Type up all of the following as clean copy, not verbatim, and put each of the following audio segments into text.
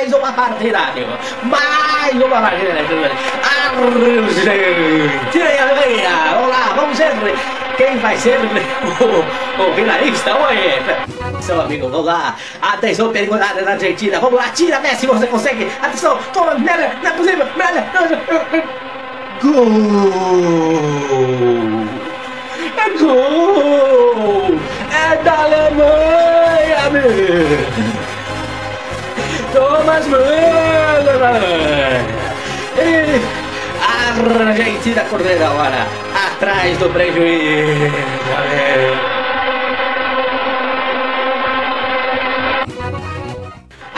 mais uma partida, senhores. Argentina ganha. Olá, vamos ver quem vai ser o finalista hoje. Seu amigo, vamos lá. Atenção, perigoada da Argentina. Vamos lá, tira Messi, você consegue. Atenção, toma, não é possível. Gol! É gol! É da Alemanha, meu! Toma as mãos, Alemanha! E a Argentina correndo agora, atrás do prejuízo, meu!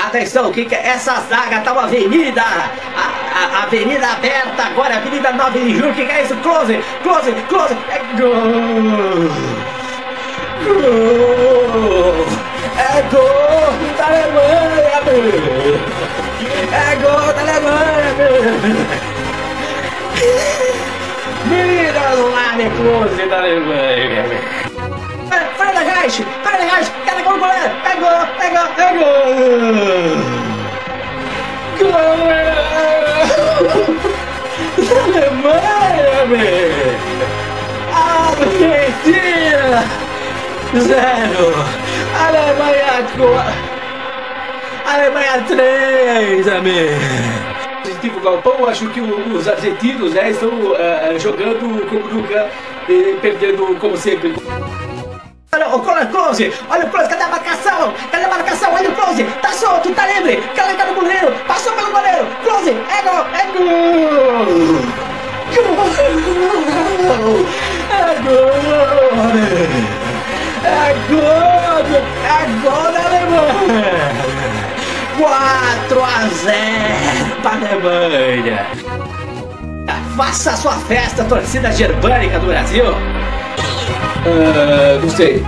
Atenção, o que é? Essa zaga tá uma avenida! Avenida aberta agora, Avenida 9 de Julho, que é isso? Close, close, close, é gol! Gol! É gol da Alemanha, meu! É gol da Alemanha, meu! Mira lá de close da Alemanha, meu! Para da gás, cara com o goleiro! É gol, é gol, é gol! Gol! Alemanha, meu! Argentina! 0! Alemanha 4! Alemanha 3, amigo! Tipo, Galpão, acho que os argentinos estão jogando como nunca e perdendo como sempre. Olha o close! Olha o close! Cadê a marcação? Cadê a marcação? Olha o close! Tá solto, tá livre! Caraca no goleiro! Passou pelo goleiro! Close! É gol! É gol! Gol! É gol! É gol! É gol da Alemanha! 4-0 para a Alemanha! Faça a sua festa, torcida germânica do Brasil! Não sei.